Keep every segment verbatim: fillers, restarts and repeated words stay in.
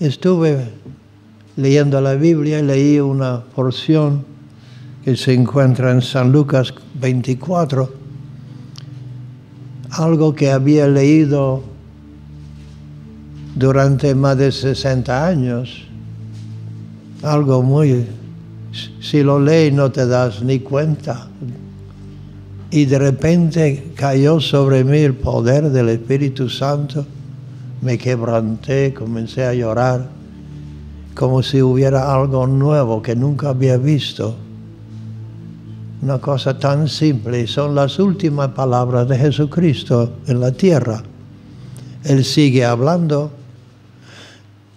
Estuve leyendo la Biblia y leí una porción que se encuentra en San Lucas veinticuatro, algo que había leído durante más de sesenta años, algo muy... si lo lees no te das ni cuenta. Y de repente cayó sobre mí el poder del Espíritu Santo, me quebranté, comencé a llorar, como si hubiera algo nuevo que nunca había visto. Una cosa tan simple, son las últimas palabras de Jesucristo en la tierra. Él sigue hablando,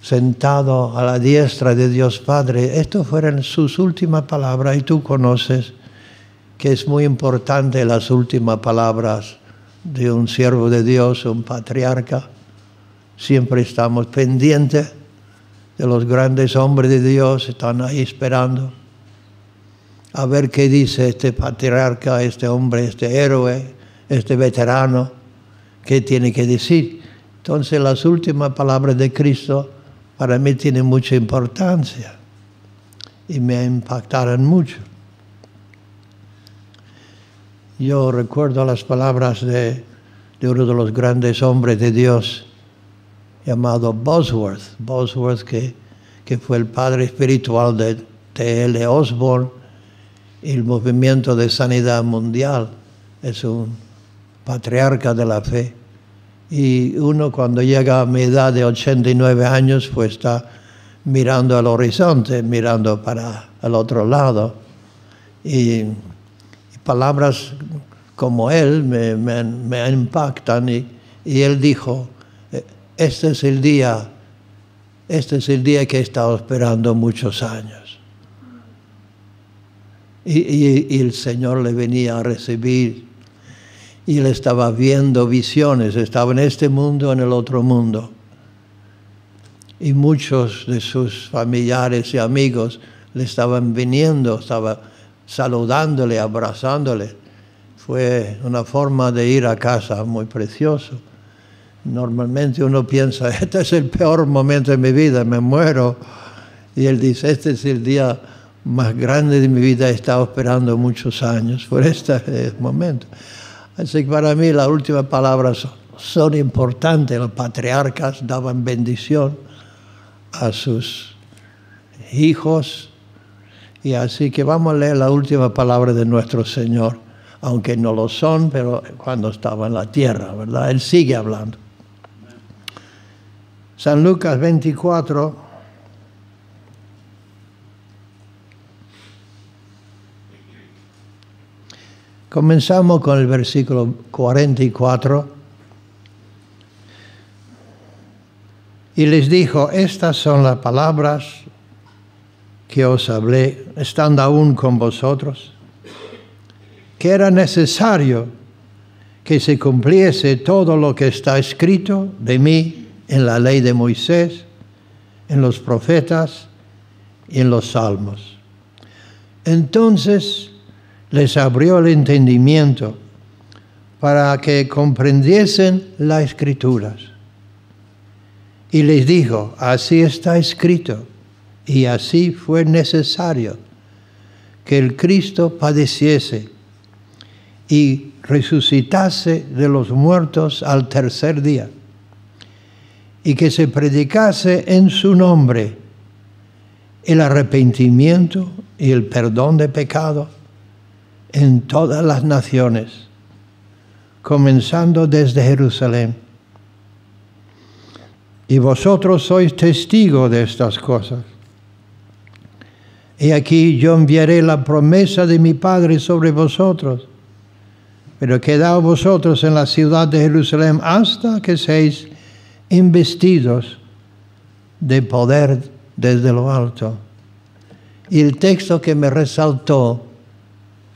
sentado a la diestra de Dios Padre. Estas fueron sus últimas palabras, y tú conoces que es muy importante las últimas palabras de un siervo de Dios, un patriarca. Siempre estamos pendientes de los grandes hombres de Dios, están ahí esperando a ver qué dice este patriarca, este hombre, este héroe, este veterano, qué tiene que decir. Entonces las últimas palabras de Cristo para mí tienen mucha importancia y me impactaron mucho. Yo recuerdo las palabras de, de uno de los grandes hombres de Dios llamado Bosworth, Bosworth que, que fue el padre espiritual de T L Osborne, el movimiento de sanidad mundial. Es un patriarca de la fe. Y uno cuando llega a mi edad de ochenta y nueve años, pues está mirando al horizonte, mirando para el otro lado. Y, y palabras como él me, me, me impactan. Y, y él dijo, este es el día, este es el día que he estado esperando muchos años. Y, y, y el Señor le venía a recibir, y él estaba viendo visiones, estaba en este mundo, en el otro mundo. Y muchos de sus familiares y amigos le estaban viniendo, estaban saludándole, abrazándole. Fue una forma de ir a casa muy precioso. Normalmente uno piensa, este es el peor momento de mi vida, me muero. Y él dice, este es el día más grande de mi vida, he estado esperando muchos años por este momento. Así que para mí las últimas palabras son importantes. Los patriarcas daban bendición a sus hijos, y así que vamos a leer las últimas palabras de nuestro Señor, aunque no lo son, pero cuando estaba en la tierra, ¿verdad? Él sigue hablando. San Lucas veinticuatro, comenzamos con el versículo cuarenta y cuatro. Y les dijo, estas son las palabras que os hablé, estando aún con vosotros, que era necesario que se cumpliese todo lo que está escrito de mí en la ley de Moisés, en los profetas y en los salmos. Entonces les abrió el entendimiento para que comprendiesen las Escrituras. Y les dijo, así está escrito, y así fue necesario que el Cristo padeciese y resucitase de los muertos al tercer día, y que se predicase en su nombre el arrepentimiento y el perdón de pecados en todas las naciones, comenzando desde Jerusalén. Y vosotros sois testigos de estas cosas. Y aquí yo enviaré la promesa de mi Padre sobre vosotros, pero quedaos vosotros en la ciudad de Jerusalén hasta que seáis investidos de poder desde lo alto. Y el texto que me resaltó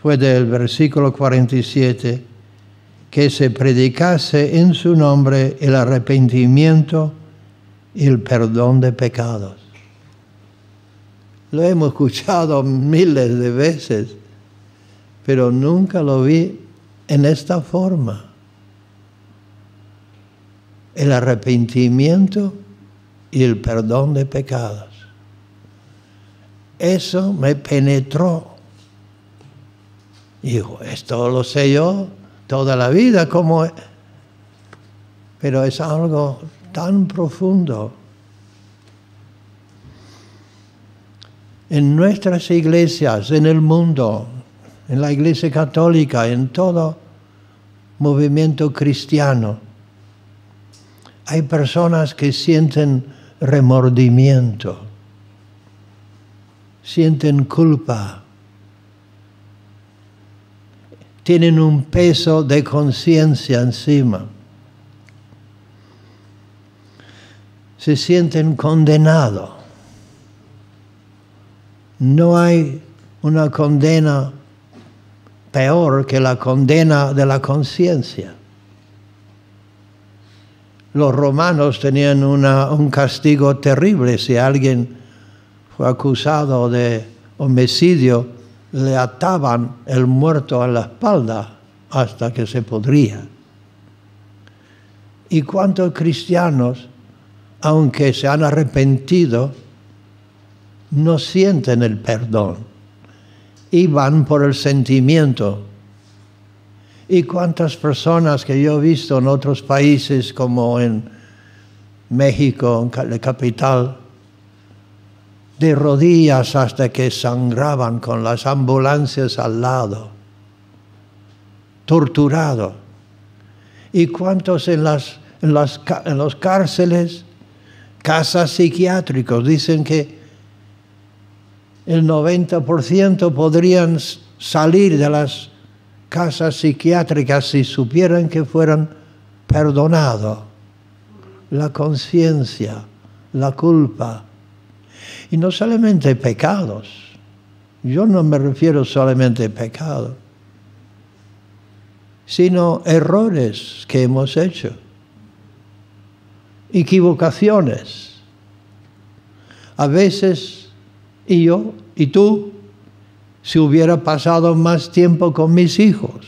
fue del versículo cuarenta y siete, que se predicase en su nombre el arrepentimiento y el perdón de pecados. Lo hemos escuchado miles de veces, pero nunca lo vi en esta forma. El arrepentimiento y el perdón de pecados. Eso me penetró. Digo, esto lo sé yo toda la vida, como... pero es algo tan profundo. En nuestras iglesias, en el mundo, en la Iglesia Católica, en todo movimiento cristiano, hay personas que sienten remordimiento, sienten culpa, tienen un peso de conciencia encima. Se sienten condenados. No hay una condena peor que la condena de la conciencia. Los romanos tenían una, un castigo terrible. Si alguien fue acusado de homicidio, le ataban el muerto a la espalda hasta que se podría. ¿Y cuántos cristianos, aunque se han arrepentido, no sienten el perdón y van por el sentimiento? ¿Y cuántas personas que yo he visto en otros países, como en México, en la capital, de rodillas hasta que sangraban, con las ambulancias al lado, torturados? ¿Y cuántos en las, en las, en las cárceles, casas psiquiátricas? Dicen que el noventa por ciento podrían salir de las casas psiquiátricas si supieran que fueran perdonados. La conciencia, la culpa. Y no solamente pecados. Yo no me refiero solamente a pecados, sino errores que hemos hecho. Equivocaciones. A veces, y yo, y tú, si hubiera pasado más tiempo con mis hijos,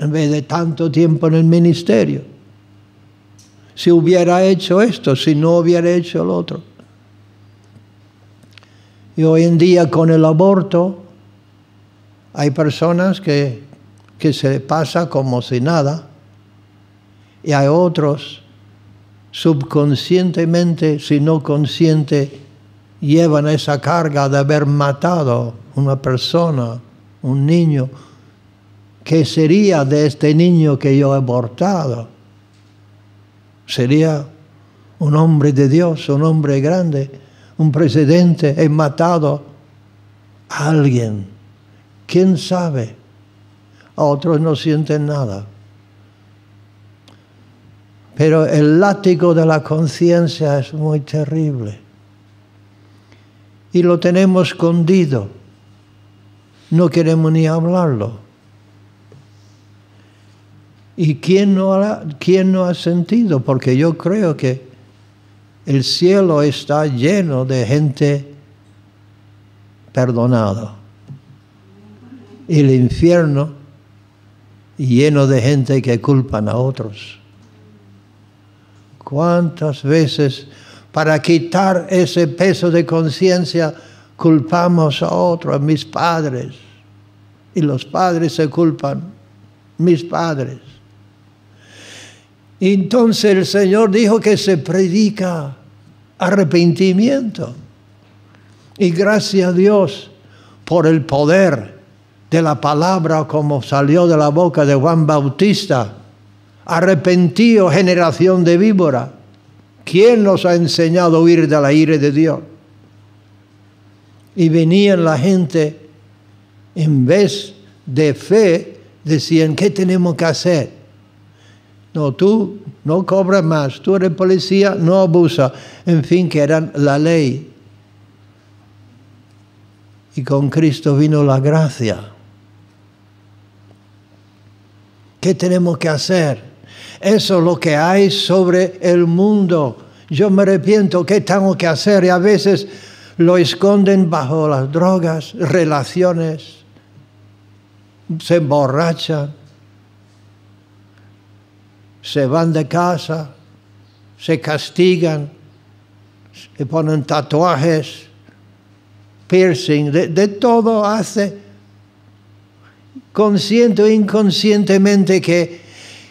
en vez de tanto tiempo en el ministerio, si hubiera hecho esto, si no hubiera hecho lo otro. Y hoy en día, con el aborto, hay personas que, que se pasa como si nada, y hay otros, subconscientemente, si no consciente, llevan esa carga de haber matado una persona, un niño. ¿Qué sería de este niño que yo he abortado? Sería un hombre de Dios, un hombre grande, un presidente. He matado a alguien. ¿Quién sabe? A otros no sienten nada. Pero el látigo de la conciencia es muy terrible. Y lo tenemos escondido. No queremos ni hablarlo. ¿Y quién no ha, quién no ha sentido? Porque yo creo que el cielo está lleno de gente perdonada. El infierno lleno de gente que culpan a otros. ¿Cuántas veces, para quitar ese peso de conciencia, culpamos a otro, a mis padres? Y los padres se culpan, mis padres. Y entonces el Señor dijo que se predica arrepentimiento. Y gracias a Dios por el poder de la palabra, como salió de la boca de Juan Bautista: arrepentíos, generación de víboras. ¿Quién nos ha enseñado a huir de la ira de Dios? Y venían la gente, en vez de fe, decían: ¿qué tenemos que hacer? No, tú no cobras más, tú eres policía, no abusas. En fin, que eran la ley. Y con Cristo vino la gracia. ¿Qué tenemos que hacer? Eso es lo que hay sobre el mundo. Yo me arrepiento, ¿qué tengo que hacer? Y a veces lo esconden bajo las drogas, relaciones, se emborrachan, se van de casa, se castigan, se ponen tatuajes, piercing, de, de todo hace consciente o inconscientemente que,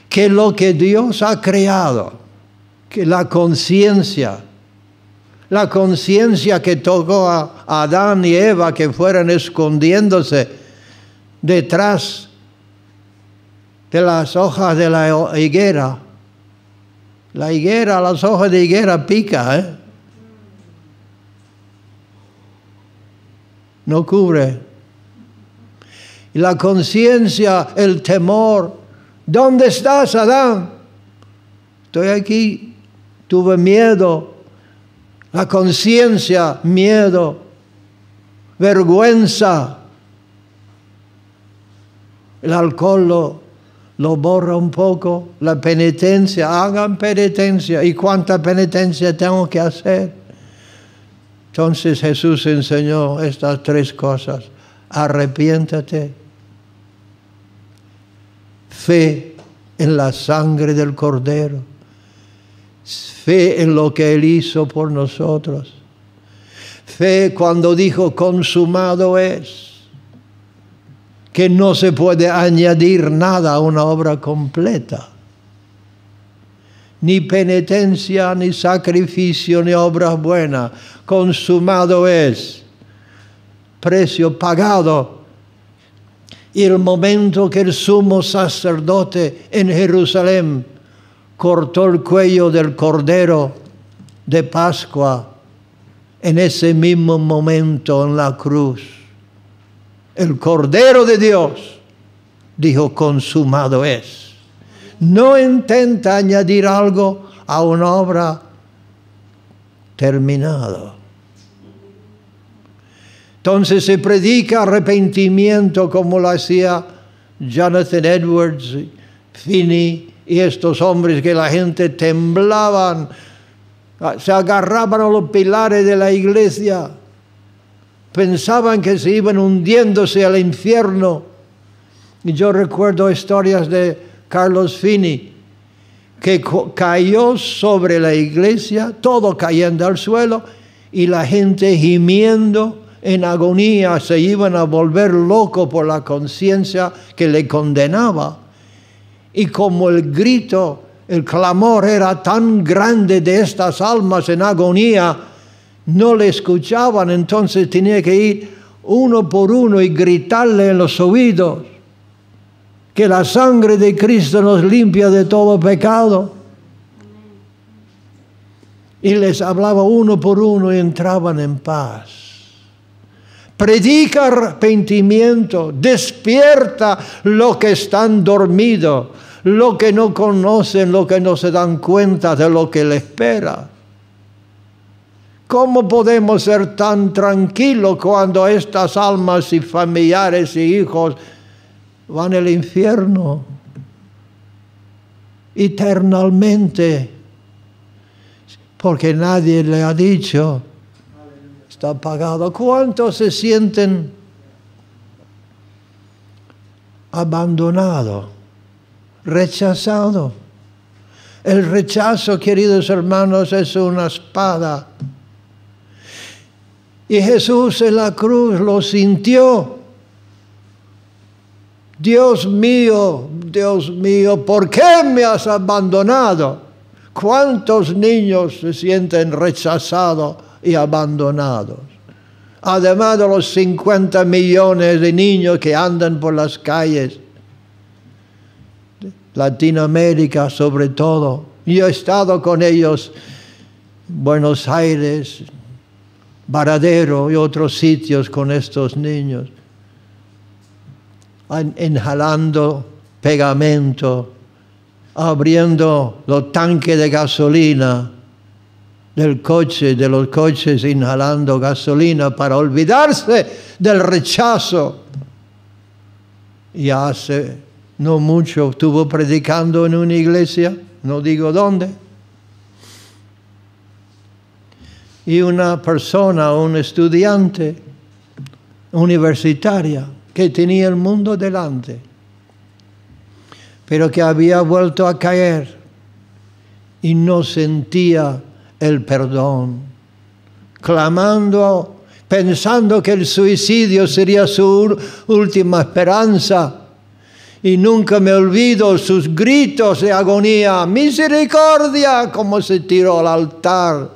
que lo que Dios ha creado, que la conciencia, la conciencia que tocó a Adán y Eva, que fueran escondiéndose detrás de las hojas de la higuera. La higuera, las hojas de higuera pica, ¿eh? No cubre. Y la conciencia, el temor. ¿Dónde estás, Adán? Estoy aquí. Tuve miedo. La conciencia, miedo, vergüenza. El alcohol lo, lo borra un poco. La penitencia, hagan penitencia. ¿Y cuánta penitencia tengo que hacer? Entonces Jesús enseñó estas tres cosas. Arrepiéntate. Fe en la sangre del Cordero. Fe en lo que Él hizo por nosotros. Fe cuando dijo consumado es. Que no se puede añadir nada a una obra completa. Ni penitencia, ni sacrificio, ni obras buenas. Consumado es. Precio pagado. Y el momento que el sumo sacerdote en Jerusalén cortó el cuello del Cordero de Pascua, en ese mismo momento en la cruz, el Cordero de Dios dijo consumado es. No intenta añadir algo a una obra terminada. Entonces se predica arrepentimiento como lo hacía Jonathan Edwards, Finney, y estos hombres que la gente temblaban, se agarraban a los pilares de la iglesia, pensaban que se iban hundiéndose al infierno. Y yo recuerdo historias de Carlos Finney, que cayó sobre la iglesia, todo cayendo al suelo, y la gente gimiendo en agonía, se iban a volver locos por la conciencia que le condenaba. Y como el grito, el clamor era tan grande de estas almas en agonía, no le escuchaban, entonces tenía que ir uno por uno y gritarle en los oídos que la sangre de Cristo nos limpia de todo pecado. Y les hablaba uno por uno y entraban en paz. Predica arrepentimiento, despierta lo que están dormidos, lo que no conocen, lo que no se dan cuenta de lo que les espera. ¿Cómo podemos ser tan tranquilos cuando estas almas y familiares y hijos van al infierno eternamente? Porque nadie le ha dicho está pagado. ¿Cuántos se sienten abandonados, rechazados? El rechazo, queridos hermanos, es una espada. Y Jesús en la cruz lo sintió. Dios mío, Dios mío, ¿por qué me has abandonado? ¿Cuántos niños se sienten rechazados y abandonados? Además de los cincuenta millones de niños que andan por las calles, Latinoamérica sobre todo. Yo he estado con ellos, Buenos Aires, Baradero y otros sitios con estos niños, inhalando pegamento, abriendo los tanques de gasolina, del coche, de los coches inhalando gasolina para olvidarse del rechazo. Y hace no mucho estuvo predicando en una iglesia, no digo dónde, y una persona, un estudiante universitaria que tenía el mundo delante, pero que había vuelto a caer. y no sentía el perdón, clamando, pensando que el suicidio sería su última esperanza. Y nunca me olvido sus gritos de agonía, misericordia, como se tiró al altar,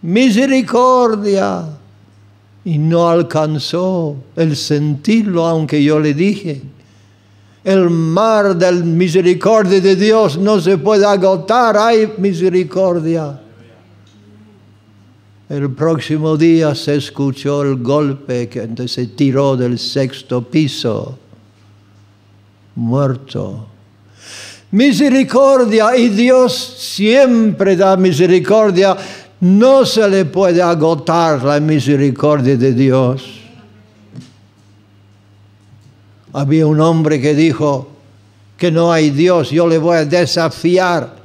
misericordia. Y no alcanzó el sentirlo, aunque yo le dije, el mar del misericordia de Dios no se puede agotar, hay misericordia. El próximo día se escuchó el golpe que se tiró del sexto piso. Muerto. Misericordia, y Dios siempre da misericordia. No se le puede agotar la misericordia de Dios. Había un hombre que dijo que no hay Dios, yo le voy a desafiar.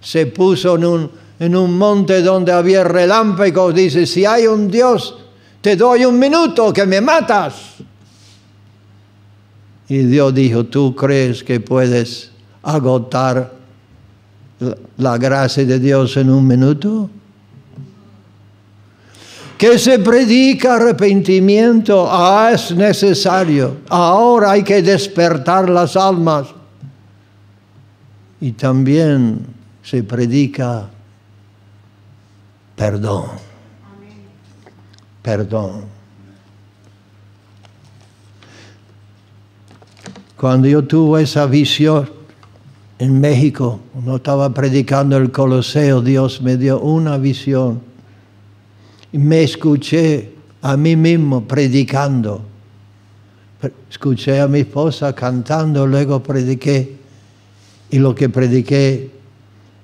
Se puso en un, en un monte donde había relámpagos, dice, si hay un Dios, te doy un minuto que me matas. Y Dios dijo, ¿tú crees que puedes agotar la gracia de Dios en un minuto? Que se predica arrepentimiento, ah, es necesario. Ahora hay que despertar las almas. Y también se predica perdón. Perdón. Cuando yo tuve esa visión en México, no estaba predicando el Coloseo, Dios me dio una visión. Y me escuché a mí mismo predicando. Escuché a mi esposa cantando, luego prediqué. Y lo que prediqué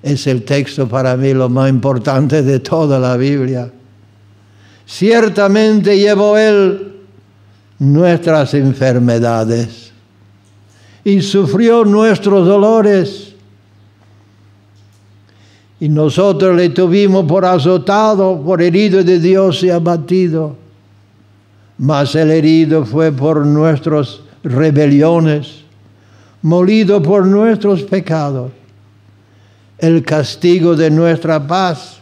es el texto para mí lo más importante de toda la Biblia. Ciertamente llevó Él nuestras enfermedades. Y sufrió nuestros dolores. Y nosotros le tuvimos por azotado, por herido de Dios y abatido. Mas el herido fue por nuestras rebeliones, molido por nuestros pecados. El castigo de nuestra paz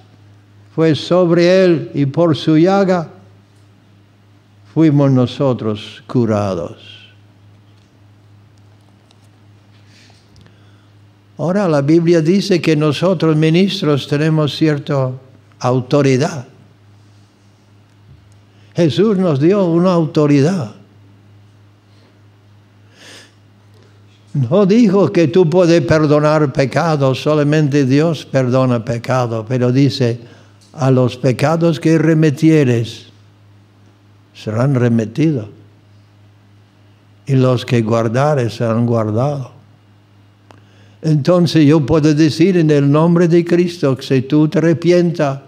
fue sobre él, y por su llaga fuimos nosotros curados. Ahora la Biblia dice que nosotros ministros tenemos cierta autoridad. Jesús nos dio una autoridad. No dijo que tú puedes perdonar pecados, solamente Dios perdona pecados, pero dice, a los pecados que remitieres serán remitidos y los que guardares serán guardados. Entonces yo puedo decir en el nombre de Cristo que si tú te arrepientas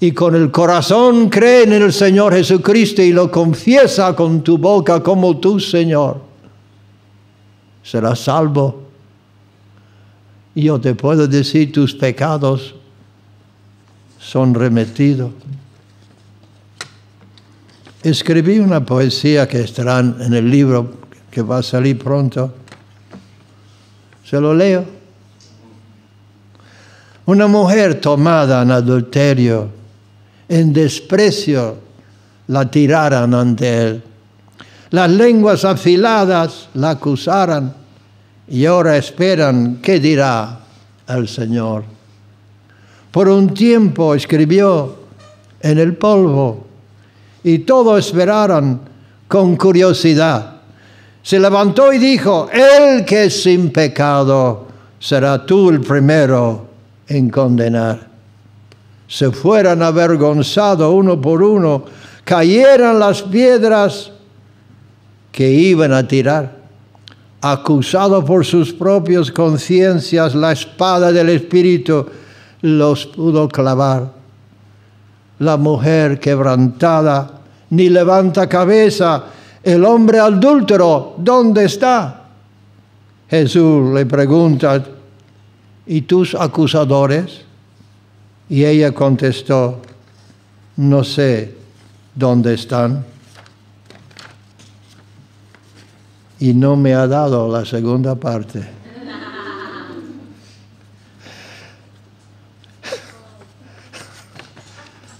y con el corazón crees en el Señor Jesucristo y lo confiesas con tu boca como tu Señor, serás salvo. Y yo te puedo decir tus pecados son remitidos. Escribí una poesía que estará en el libro que va a salir pronto. Se lo leo. Una mujer tomada en adulterio, en desprecio, la tiraran ante él. Las lenguas afiladas la acusaran y ahora esperan qué dirá el Señor. Por un tiempo escribió en el polvo y todos esperaron con curiosidad. Se levantó y dijo, el que es sin pecado, será tú el primero en condenar. Se fueran avergonzados uno por uno, cayeran las piedras que iban a tirar. Acusados por sus propias conciencias, la espada del Espíritu los pudo clavar. La mujer quebrantada ni levanta cabeza. El hombre adúltero, ¿dónde está? Jesús le pregunta, ¿y tus acusadores? Y ella contestó, no sé dónde están. Y no me ha dado la segunda parte.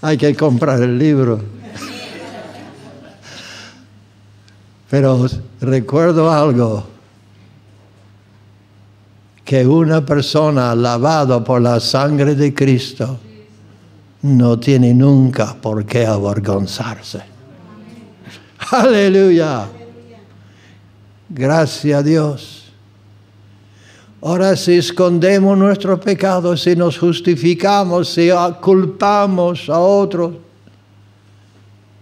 hay que comprar el libro. Pero recuerdo algo, que una persona lavada por la sangre de Cristo no tiene nunca por qué avergonzarse. ¡Aleluya! Gracias a Dios. Ahora, si escondemos nuestros pecados, si nos justificamos, si culpamos a otros,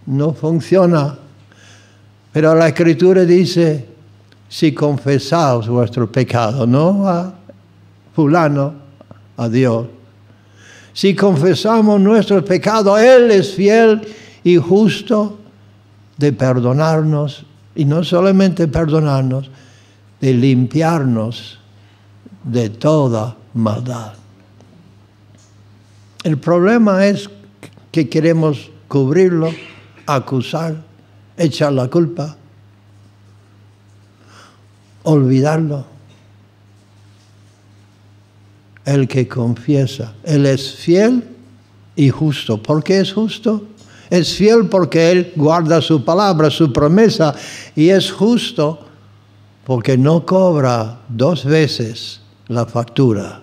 no funciona. Pero la Escritura dice, si confesáis vuestro pecado, no a fulano, a Dios. Si confesamos nuestro pecado, Él es fiel y justo de perdonarnos, y no solamente perdonarnos, de limpiarnos de toda maldad. El problema es que queremos cubrirlo, acusar, echar la culpa, olvidarlo. El que confiesa, Él es fiel y justo. ¿Por qué es justo? Es fiel porque Él guarda su palabra, su promesa, y es justo porque no cobra dos veces la factura.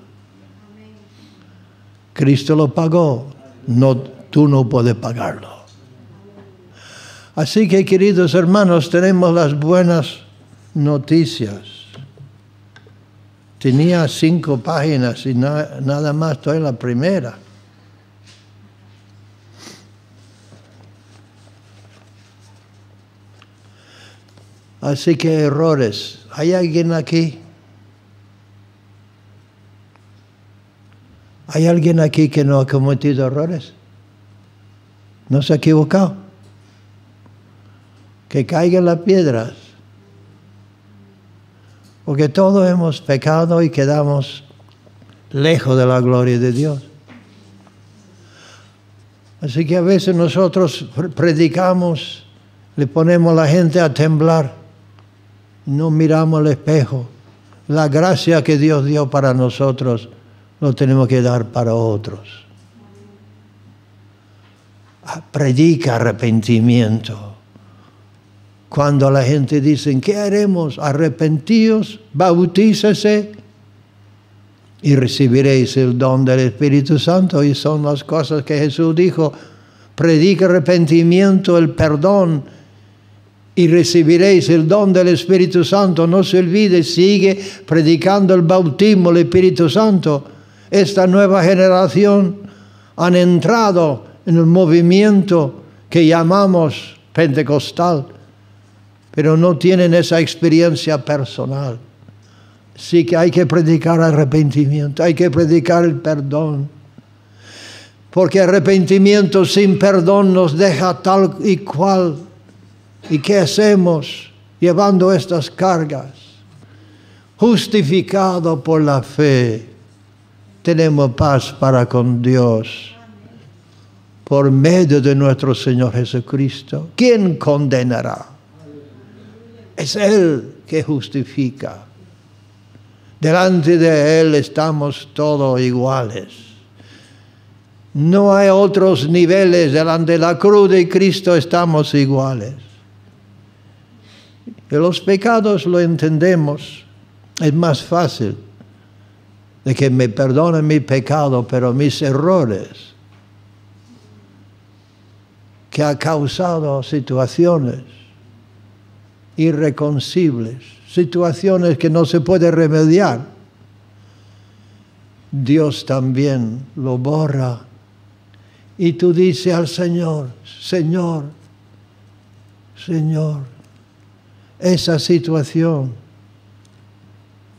Cristo lo pagó, no, tú no puedes pagarlo. Así que, queridos hermanos, tenemos las buenas noticias. Tenía cinco páginas y na- nada más, estoy en la primera. Así que errores. ¿Hay alguien aquí? ¿Hay alguien aquí que no ha cometido errores? ¿No se ha equivocado? Que caigan las piedras, porque todos hemos pecado y quedamos lejos de la gloria de Dios. Así que a veces nosotros predicamos, le ponemos a la gente a temblar, no miramos al espejo. La gracia que Dios dio para nosotros lo tenemos que dar para otros. Predica arrepentimiento. Cuando la gente dice, ¿qué haremos? Arrepentíos, bautícese y recibiréis el don del Espíritu Santo. Y son las cosas que Jesús dijo, predica arrepentimiento, el perdón, y recibiréis el don del Espíritu Santo. No se olvide, sigue predicando el bautismo del Espíritu Santo. Esta nueva generación han entrado en el movimiento que llamamos pentecostal, pero no tienen esa experiencia personal. Sí que hay que predicar arrepentimiento, hay que predicar el perdón. Porque arrepentimiento sin perdón nos deja tal y cual. ¿Y qué hacemos llevando estas cargas? Justificado por la fe, tenemos paz para con Dios por medio de nuestro Señor Jesucristo. ¿Quién condenará? Es Él que justifica. Delante de Él estamos todos iguales. No hay otros niveles. Delante de la cruz de Cristo estamos iguales. Y los pecados lo entendemos. Es más fácil de que me perdonen mi pecado, pero mis errores que ha causado situaciones irreconcibles, situaciones que no se puede remediar, Dios también lo borra. Y tú dices al Señor, Señor, Señor, esa situación.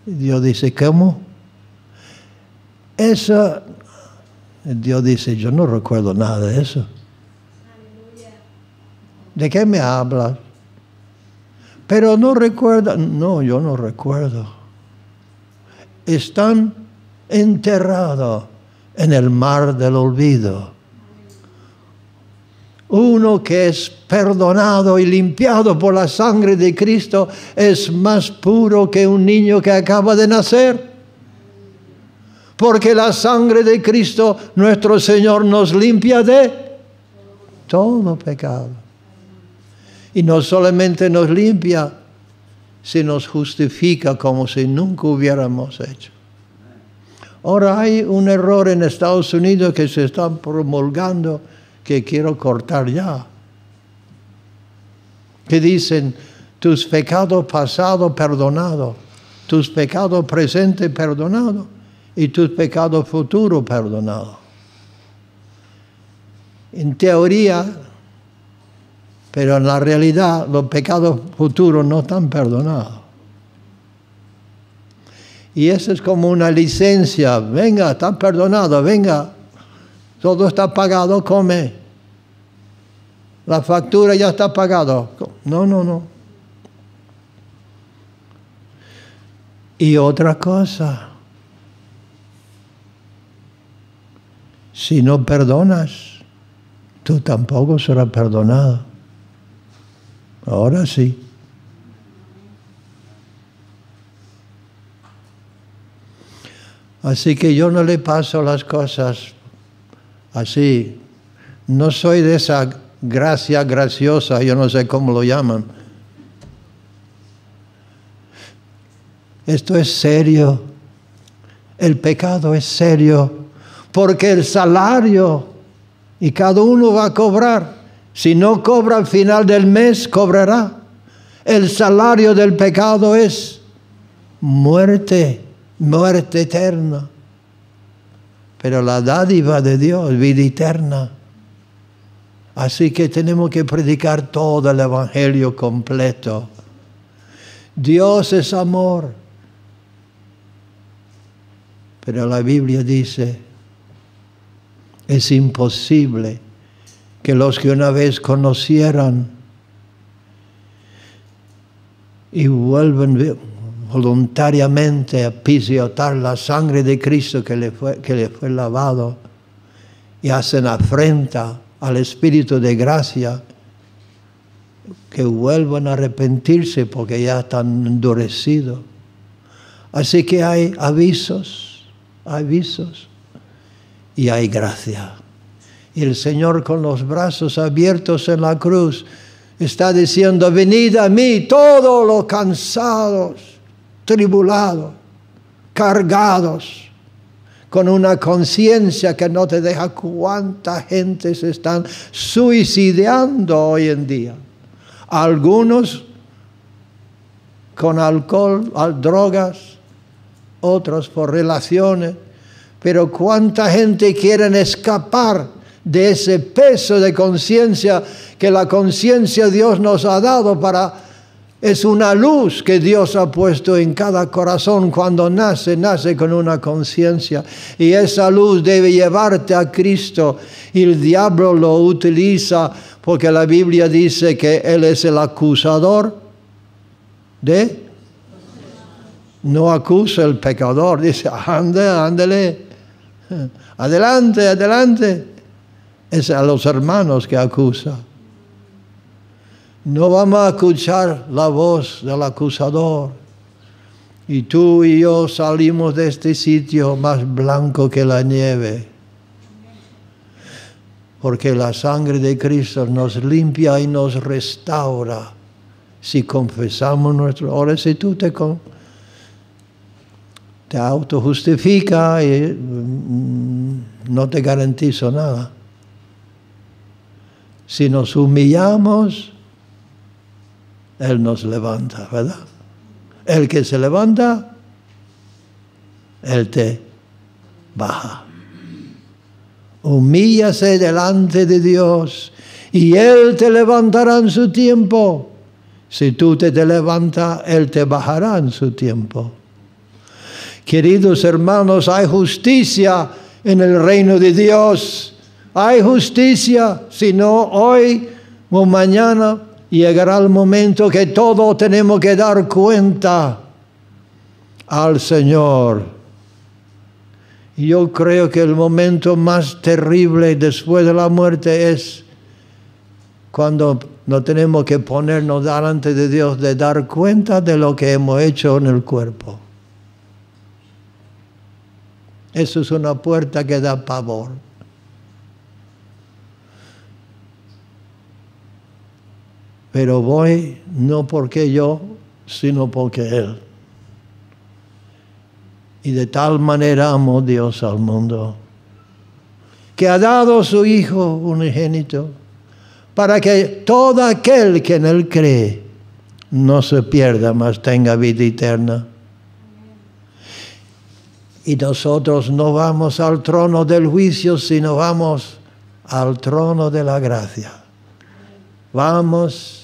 Dios dice, ¿cómo? Esa, Dios dice, yo no recuerdo nada de eso. ¿De qué me hablas? Pero no recuerda, no, yo no recuerdo. Están enterrados en el mar del olvido. Uno que es perdonado y limpiado por la sangre de Cristo es más puro que un niño que acaba de nacer. Porque la sangre de Cristo, nuestro Señor, nos limpia de todo pecado. Y no solamente nos limpia, sino nos justifica como si nunca hubiéramos hecho. Ahora hay un error en Estados Unidos que se está promulgando, que quiero cortar ya. Que dicen, tus pecados pasados perdonados, tus pecados presentes perdonados y tus pecados futuros perdonados. En teoría, pero en la realidad, los pecados futuros no están perdonados. Y eso es como una licencia, venga, está perdonado, venga, todo está pagado, come. La factura ya está pagada. No, no, no. Y otra cosa, si no perdonas, tú tampoco serás perdonado. Ahora sí. Así que yo no le paso las cosas así. No soy de esa gracia graciosa, yo no sé cómo lo llaman. Esto es serio. El pecado es serio. Porque el salario, y cada uno va a cobrar. Si no cobra al final del mes, cobrará. El salario del pecado es muerte. Muerte eterna, pero la dádiva de Dios, vida eterna. Así que tenemos que predicar todo el evangelio completo. Dios es amor, pero la Biblia dice, es imposible que los que una vez conocieran y vuelven voluntariamente a pisotear la sangre de Cristo que le fue, que le fue lavado, y hacen afrenta al Espíritu de gracia, que vuelvan a arrepentirse porque ya están endurecidos. Así que hay avisos, avisos, y hay gracia. Y el Señor con los brazos abiertos en la cruz está diciendo, venid a mí todos los cansados, tribulados, cargados, con una conciencia que no te deja cuánta gente se están suicidando hoy en día. Algunos con alcohol, drogas, otros por relaciones, pero cuánta gente quieren escapar de ese peso de conciencia que la conciencia de Dios nos ha dado para... Es una luz que Dios ha puesto en cada corazón cuando nace, nace con una conciencia. Y esa luz debe llevarte a Cristo. Y el diablo lo utiliza porque la Biblia dice que Él es el acusador de... No acusa el pecador, dice, ande, ándele, adelante, adelante. Es a los hermanos que acusa. No vamos a escuchar la voz del acusador. Y tú y yo salimos de este sitio más blanco que la nieve. Porque la sangre de Cristo nos limpia y nos restaura. Si confesamos nuestro... Ahora si tú te, con... te autojustificas, y no te garantizo nada. Si nos humillamos... Él nos levanta, ¿verdad? El que se levanta, Él te baja. Humíllase delante de Dios y Él te levantará en su tiempo. Si tú te, te levantas, Él te bajará en su tiempo. Queridos hermanos, hay justicia en el reino de Dios. Hay justicia, si no hoy o mañana, llegará el momento que todos tenemos que dar cuenta al Señor. Y yo creo que el momento más terrible después de la muerte es cuando nos tenemos que ponernos delante de Dios de dar cuenta de lo que hemos hecho en el cuerpo. Eso es una puerta que da pavor. pero voy no porque yo, sino porque Él. Y de tal manera amó Dios al mundo, que ha dado su Hijo unigénito, para que todo aquel que en Él cree no se pierda, mas tenga vida eterna. Y nosotros no vamos al trono del juicio, sino vamos al trono de la gracia. Vamos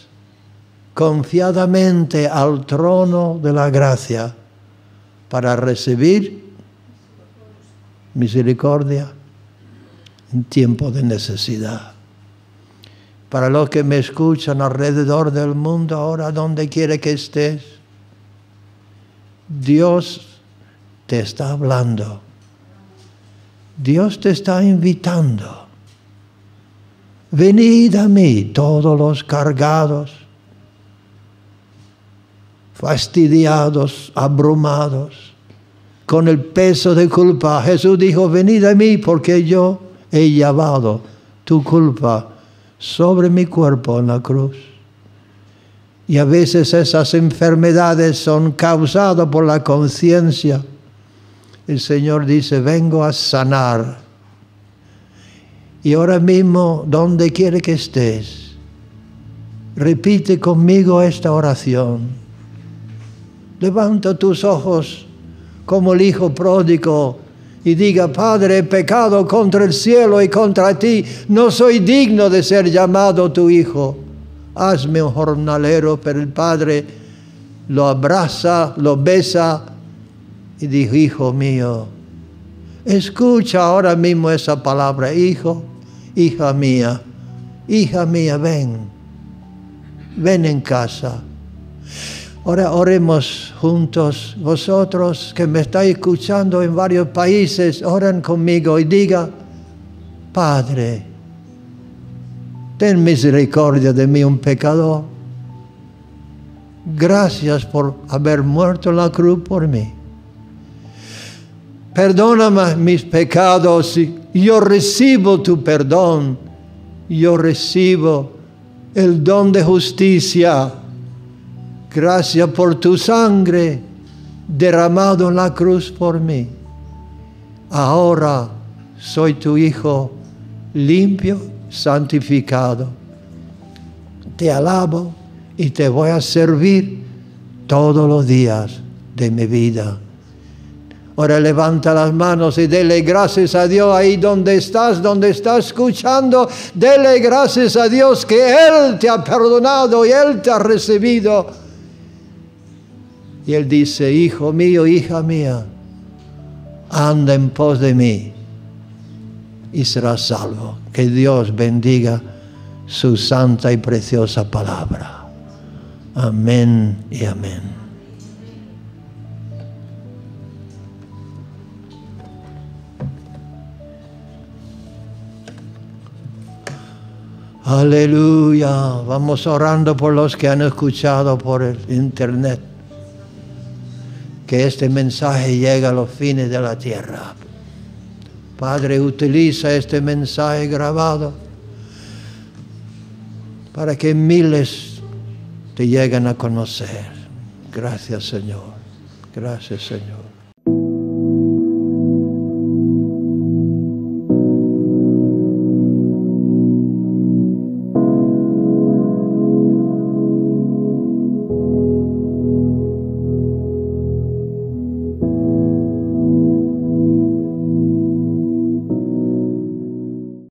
confiadamente al trono de la gracia para recibir misericordia en tiempo de necesidad. Para los que me escuchan alrededor del mundo, ahora donde quiera que estés, Dios te está hablando. Dios te está invitando. Venid a mí, todos los cargados, fastidiados, abrumados, con el peso de culpa. Jesús dijo, venid a mí porque yo he llevado tu culpa sobre mi cuerpo en la cruz. Y a veces esas enfermedades son causadas por la conciencia. El Señor dice, vengo a sanar. Y ahora mismo, donde quiera que estés, repite conmigo esta oración. Levanta tus ojos como el hijo pródigo y diga, Padre, he pecado contra el cielo y contra ti. No soy digno de ser llamado tu hijo. Hazme un jornalero, pero el padre lo abraza, lo besa y dijo, hijo mío. Escucha ahora mismo esa palabra, hijo, hija mía, hija mía, ven, ven en casa. Ahora oremos juntos. Vosotros que me estáis escuchando en varios países, oren conmigo y diga, Padre, ten misericordia de mí, un pecador. Gracias por haber muerto en la cruz por mí. Perdóname mis pecados. Yo recibo tu perdón. Yo recibo el don de justicia. Gracias por tu sangre derramado en la cruz por mí. Ahora soy tu hijo limpio, santificado. Te alabo y te voy a servir todos los días de mi vida. Ahora levanta las manos y dele gracias a Dios ahí donde estás, donde estás escuchando. Dele gracias a Dios que Él te ha perdonado y Él te ha recibido. Y Él dice, hijo mío, hija mía, anda en pos de mí y serás salvo. Que Dios bendiga su santa y preciosa palabra. Amén y amén. Aleluya. Vamos orando por los que han escuchado por el internet. Que este mensaje llegue a los fines de la tierra. Padre, utiliza este mensaje grabado para que miles te lleguen a conocer. Gracias, Señor. Gracias, Señor.